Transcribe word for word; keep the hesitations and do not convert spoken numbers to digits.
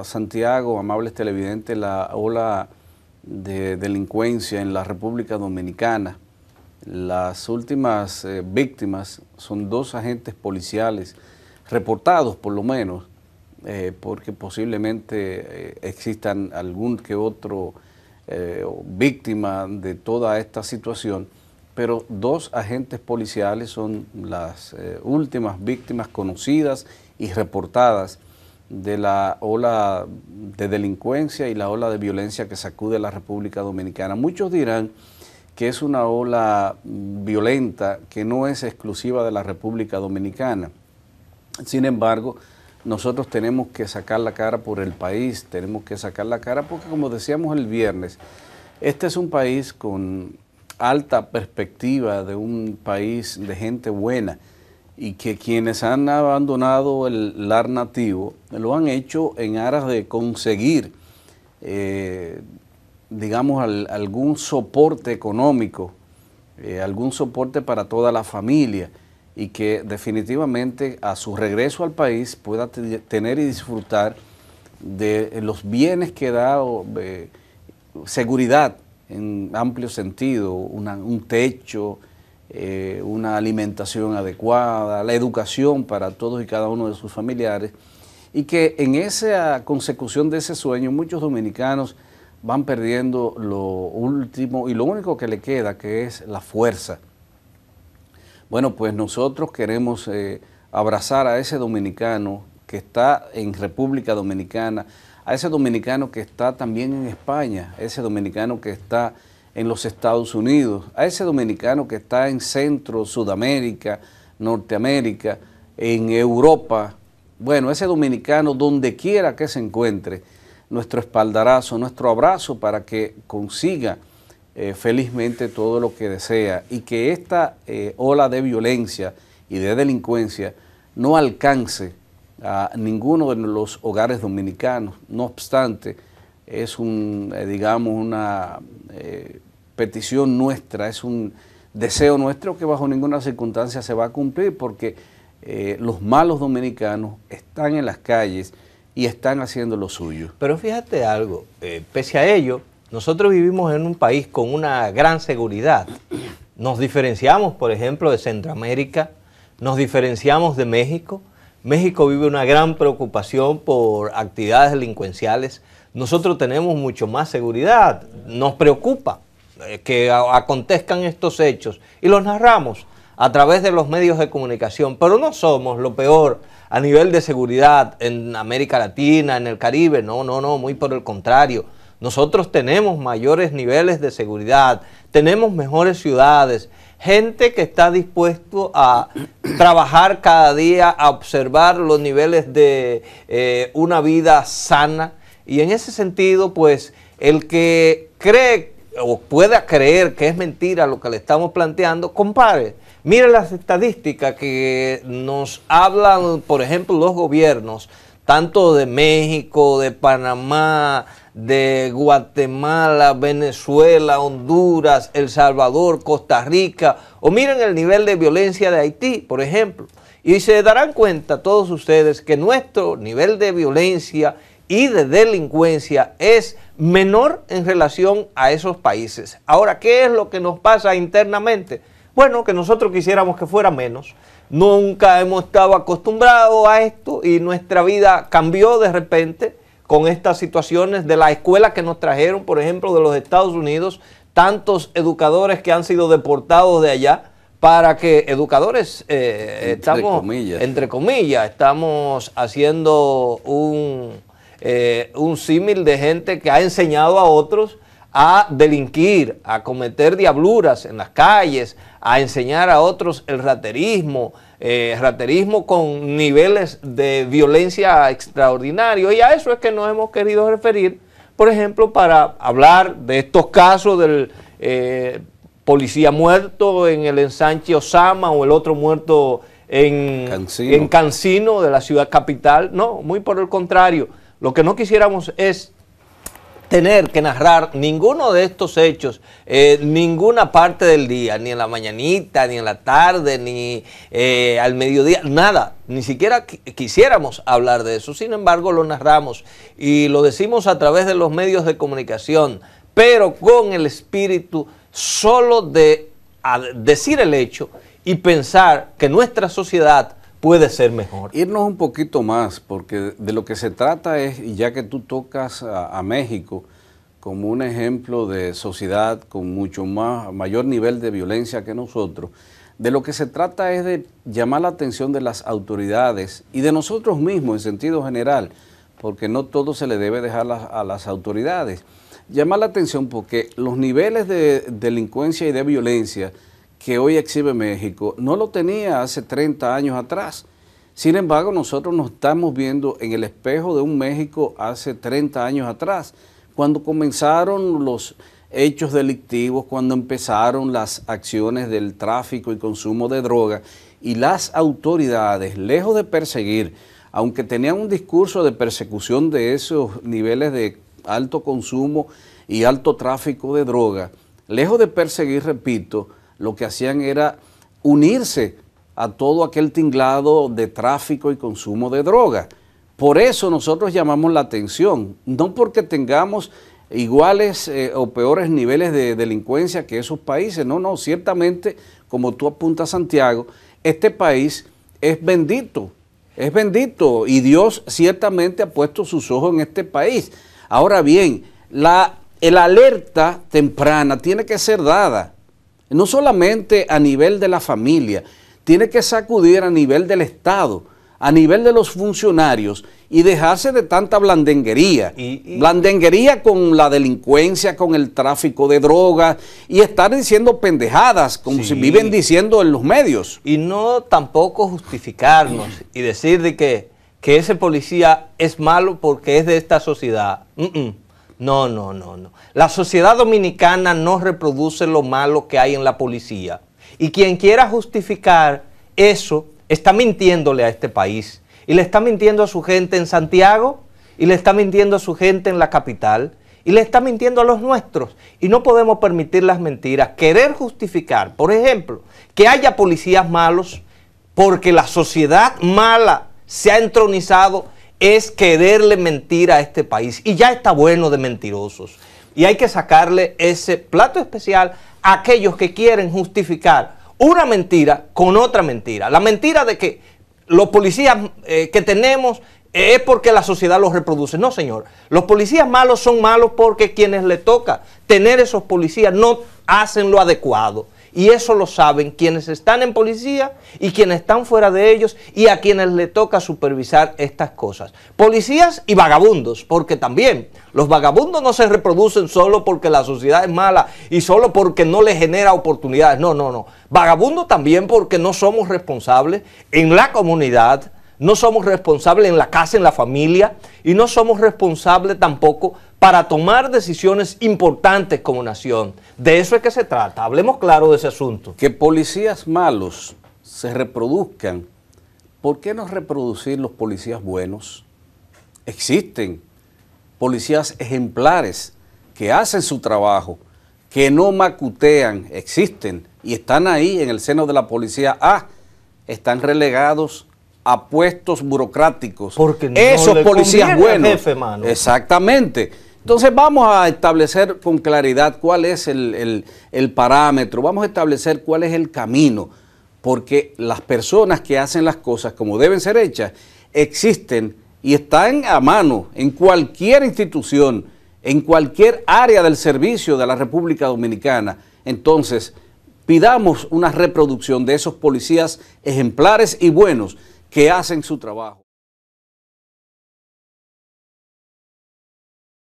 a Santiago, amables televidentes, la ola de delincuencia en la República Dominicana. Las últimas eh, víctimas son dos agentes policiales, reportados por lo menos, eh, porque posiblemente eh, existan algún que otro eh, víctima de toda esta situación, pero dos agentes policiales son las eh, últimas víctimas conocidas y reportadas de la ola de delincuencia y la ola de violencia que sacude la República Dominicana. Muchos dirán que es una ola violenta que no es exclusiva de la República Dominicana. Sin embargo, nosotros tenemos que sacar la cara por el país, tenemos que sacar la cara porque, como decíamos el viernes, este es un país con alta perspectiva, de un país de gente buena, y que quienes han abandonado el lar nativo lo han hecho en aras de conseguir, eh, digamos, al, algún soporte económico, eh, algún soporte para toda la familia, y que definitivamente a su regreso al país pueda tener y disfrutar de los bienes que da eh, seguridad en amplio sentido, una, un techo, eh, una alimentación adecuada, la educación para todos y cada uno de sus familiares, y que en esa consecución de ese sueño muchos dominicanos van perdiendo lo último y lo único que le queda, que es la fuerza. Bueno, pues nosotros queremos eh, abrazar a ese dominicano que está en República Dominicana, a ese dominicano que está también en España, a ese dominicano que está en los Estados Unidos, a ese dominicano que está en Centro, Sudamérica, Norteamérica, en Europa. Bueno, ese dominicano, donde quiera que se encuentre, nuestro espaldarazo, nuestro abrazo para que consiga eh, felizmente todo lo que desea, y que esta eh, ola de violencia y de delincuencia no alcance a ninguno de los hogares dominicanos. No obstante, es un, digamos, una eh, petición nuestra, es un deseo nuestro que bajo ninguna circunstancia se va a cumplir, porque eh, los malos dominicanos están en las calles y están haciendo lo suyo. Pero fíjate algo, eh, pese a ello, nosotros vivimos en un país con una gran seguridad. Nos diferenciamos, por ejemplo, de Centroamérica, nos diferenciamos de México. México vive una gran preocupación por actividades delincuenciales. Nosotros tenemos mucho más seguridad. Nos preocupa que acontezcan estos hechos y los narramos a través de los medios de comunicación, pero no somos lo peor a nivel de seguridad en América Latina, en el Caribe. No, no, no, muy por el contrario. Nosotros tenemos mayores niveles de seguridad, tenemos mejores ciudades, gente que está dispuesto a trabajar cada día, a observar los niveles de eh, una vida sana. Y en ese sentido, pues, el que cree o pueda creer que es mentira lo que le estamos planteando, compare. Mire las estadísticas que nos hablan, por ejemplo, los gobiernos, tanto de México, de Panamá, de Guatemala, Venezuela, Honduras, El Salvador, Costa Rica, o miren el nivel de violencia de Haití, por ejemplo, y se darán cuenta todos ustedes que nuestro nivel de violencia y de delincuencia es menor en relación a esos países. Ahora, ¿qué es lo que nos pasa internamente? Bueno, que nosotros quisiéramos que fuera menos. Nunca hemos estado acostumbrados a esto y nuestra vida cambió de repente con estas situaciones de la escuela que nos trajeron, por ejemplo, de los Estados Unidos, tantos educadores que han sido deportados de allá, para que educadores, eh, entre estamos, comillas. entre comillas, estamos haciendo un, eh, un símil de gente que ha enseñado a otros a delinquir, a cometer diabluras en las calles, a enseñar a otros el raterismo, eh, raterismo con niveles de violencia extraordinario. Y a eso es que nos hemos querido referir, por ejemplo, para hablar de estos casos del eh, policía muerto en el ensanche Osama, o el otro muerto en Cancino. en Cancino de la ciudad capital. No, muy por el contrario. Lo que no quisiéramos es tener que narrar ninguno de estos hechos, eh, ninguna parte del día, ni en la mañanita, ni en la tarde, ni eh, al mediodía, nada. Ni siquiera qu- quisiéramos hablar de eso. Sin embargo, lo narramos y lo decimos a través de los medios de comunicación, pero con el espíritu solo de decir el hecho y pensar que nuestra sociedad puede ser mejor. Irnos un poquito más, porque de lo que se trata es, y ya que tú tocas a, a México como un ejemplo de sociedad con mucho más, mayor nivel de violencia que nosotros, de lo que se trata es de llamar la atención de las autoridades y de nosotros mismos en sentido general, porque no todo se le debe dejar la, a las autoridades. Llamar la atención porque los niveles de delincuencia y de violencia que hoy exhibe México no lo tenía hace treinta años atrás. Sin embargo, nosotros nos estamos viendo en el espejo de un México hace treinta años atrás, cuando comenzaron los hechos delictivos, cuando empezaron las acciones del tráfico y consumo de droga, y las autoridades, lejos de perseguir, aunque tenían un discurso de persecución de esos niveles de alto consumo y alto tráfico de droga, lejos de perseguir, repito, lo que hacían era unirse a todo aquel tinglado de tráfico y consumo de droga. Por eso nosotros llamamos la atención, no porque tengamos iguales eh, o peores niveles de delincuencia que esos países, no, no, ciertamente, como tú apuntas, Santiago, este país es bendito, es bendito, y Dios ciertamente ha puesto sus ojos en este país. Ahora bien, la, el alerta temprana tiene que ser dada, no solamente a nivel de la familia, tiene que sacudir a nivel del Estado, a nivel de los funcionarios y dejarse de tanta blandenguería. Y, y, blandenguería con la delincuencia, con el tráfico de drogas y estar diciendo pendejadas, como sí, si viven diciendo en los medios. Y no tampoco justificarnos y decir de que, que ese policía es malo porque es de esta sociedad. Mm -mm. No, no, no, no. La sociedad dominicana no reproduce lo malo que hay en la policía. Y quien quiera justificar eso está mintiéndole a este país. Y le está mintiendo a su gente en Santiago, y le está mintiendo a su gente en la capital, y le está mintiendo a los nuestros. Y no podemos permitir las mentiras. Querer justificar, por ejemplo, que haya policías malos porque la sociedad mala se ha entronizado, es quererle mentir a este país, y ya está bueno de mentirosos, y hay que sacarle ese plato especial a aquellos que quieren justificar una mentira con otra mentira. La mentira de que los policías eh, que tenemos eh, es porque la sociedad los reproduce. No, señor, los policías malos son malos porque quienes le toca tener esos policías no hacen lo adecuado. Y eso lo saben quienes están en policía y quienes están fuera de ellos y a quienes le toca supervisar estas cosas. Policías y vagabundos, porque también los vagabundos no se reproducen solo porque la sociedad es mala y solo porque no les genera oportunidades. No, no, no. Vagabundos también porque no somos responsables en la comunidad, no somos responsables en la casa, en la familia, y no somos responsables tampoco para tomar decisiones importantes como nación. De eso es que se trata. Hablemos claro de ese asunto. Que policías malos se reproduzcan, ¿por qué no reproducir los policías buenos? Existen policías ejemplares que hacen su trabajo, que no macutean, existen, y están ahí en el seno de la policía. Ah, están relegados a puestos burocráticos. Porque no esos le policías buenos. Al jefe, mano. Exactamente. Entonces vamos a establecer con claridad cuál es el, el, el parámetro, vamos a establecer cuál es el camino, porque las personas que hacen las cosas como deben ser hechas existen y están a mano en cualquier institución, en cualquier área del servicio de la República Dominicana. Entonces, pidamos una reproducción de esos policías ejemplares y buenos que hacen su trabajo.